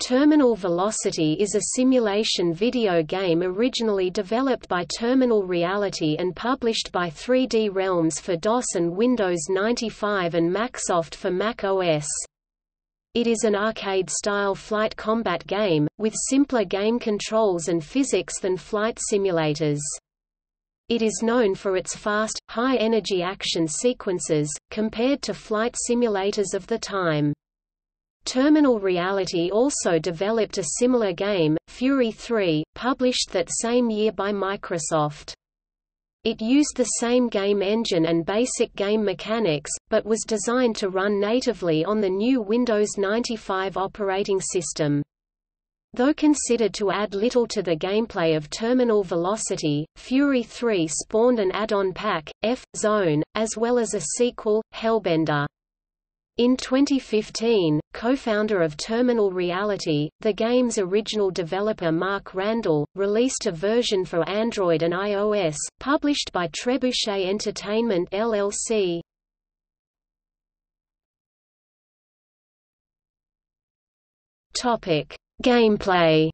Terminal Velocity is a simulation video game originally developed by Terminal Reality and published by 3D Realms for DOS and Windows 95 and MacSoft for Mac OS. It is an arcade-style flight combat game, with simpler game controls and physics than flight simulators. It is known for its fast, high-energy action sequences, compared to flight simulators of the time. Terminal Reality also developed a similar game, Fury 3, published that same year by Microsoft. It used the same game engine and basic game mechanics, but was designed to run natively on the new Windows 95 operating system. Though considered to add little to the gameplay of Terminal Velocity, Fury 3 spawned an add-on pack, F-Zone, as well as a sequel, Hellbender. In 2015, co-founder of Terminal Reality, the game's original developer Mark Randall, released a version for Android and iOS, published by Trebuchet Entertainment LLC. Topic: Gameplay.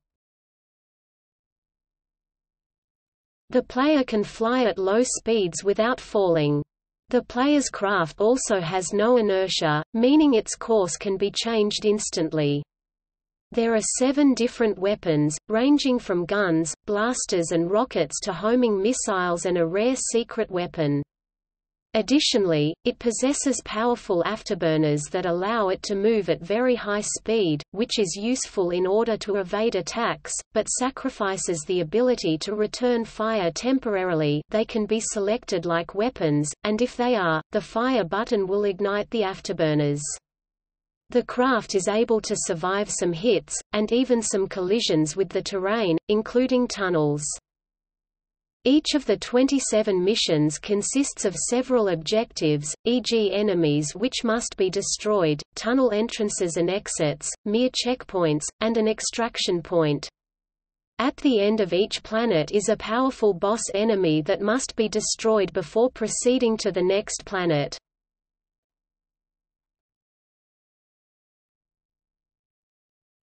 The player can fly at low speeds without falling. The player's craft also has no inertia, meaning its course can be changed instantly. There are 7 different weapons, ranging from guns, blasters and rockets to homing missiles and a rare secret weapon. Additionally, it possesses powerful afterburners that allow it to move at very high speed, which is useful in order to evade attacks, but sacrifices the ability to return fire temporarily. They can be selected like weapons, and if they are, the fire button will ignite the afterburners. The craft is able to survive some hits, and even some collisions with the terrain, including tunnels. Each of the 27 missions consists of several objectives, e.g. enemies which must be destroyed, tunnel entrances and exits, mere checkpoints, and an extraction point. At the end of each planet is a powerful boss enemy that must be destroyed before proceeding to the next planet.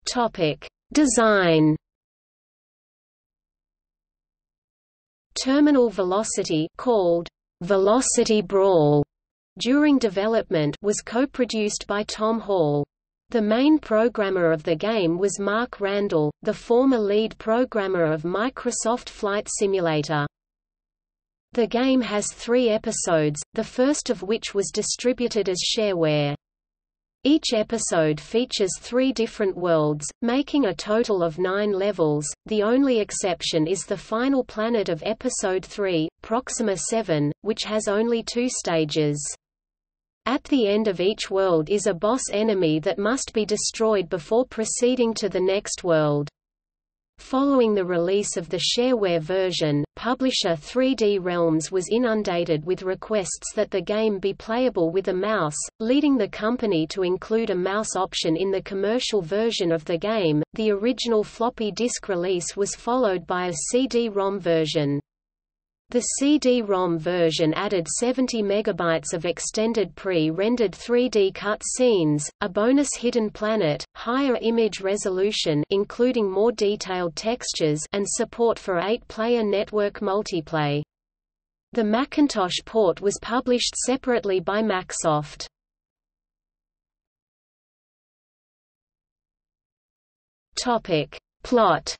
Topic: Design. Terminal Velocity, called Velocity Brawl, during development was co-produced by Tom Hall. The main programmer of the game was Mark Randall, the former lead programmer of Microsoft Flight Simulator. The game has 3 episodes, the first of which was distributed as shareware. Each episode features 3 different worlds, making a total of 9 levels. The only exception is the final planet of Episode 3, Proxima 7, which has only 2 stages. At the end of each world is a boss enemy that must be destroyed before proceeding to the next world. Following the release of the shareware version, publisher 3D Realms was inundated with requests that the game be playable with a mouse, leading the company to include a mouse option in the commercial version of the game. The original floppy disk release was followed by a CD-ROM version. The CD-ROM version added 70 megabytes of extended pre-rendered 3D cut scenes, a bonus hidden planet, higher image resolution including more detailed textures, and support for 8-player network multiplayer. The Macintosh port was published separately by MacSoft. Topic: Plot.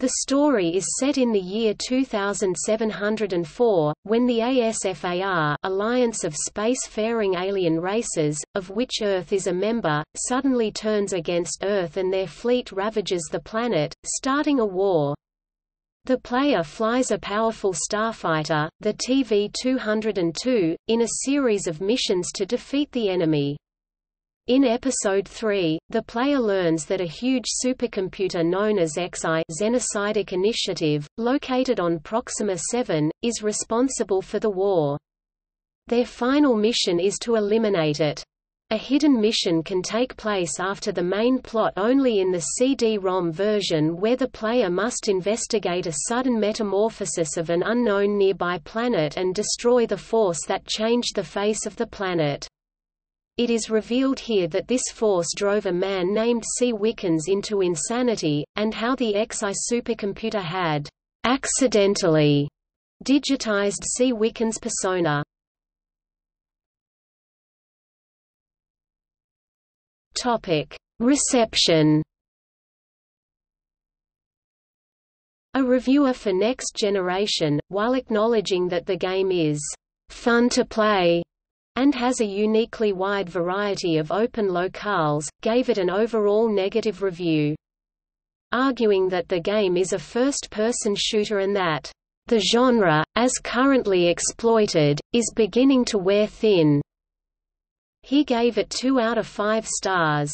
The story is set in the year 2704, when the ASFAR, Alliance of Space-Faring Alien Races, of which Earth is a member, suddenly turns against Earth and their fleet ravages the planet, starting a war. The player flies a powerful starfighter, the TV-202, in a series of missions to defeat the enemy. In Episode 3, the player learns that a huge supercomputer known as XI Xenocide Initiative, located on Proxima 7, is responsible for the war. Their final mission is to eliminate it. A hidden mission can take place after the main plot only in the CD-ROM version, where the player must investigate a sudden metamorphosis of an unknown nearby planet and destroy the force that changed the face of the planet. It is revealed here that this force drove a man named C. Wickens into insanity, and how the XI supercomputer had accidentally digitized C. Wickens' persona. Reception. A reviewer for Next Generation, while acknowledging that the game is fun to play and has a uniquely wide variety of open locales, gave it an overall negative review, arguing that the game is a first-person shooter and that the genre, as currently exploited, is beginning to wear thin. He gave it 2 out of 5 stars.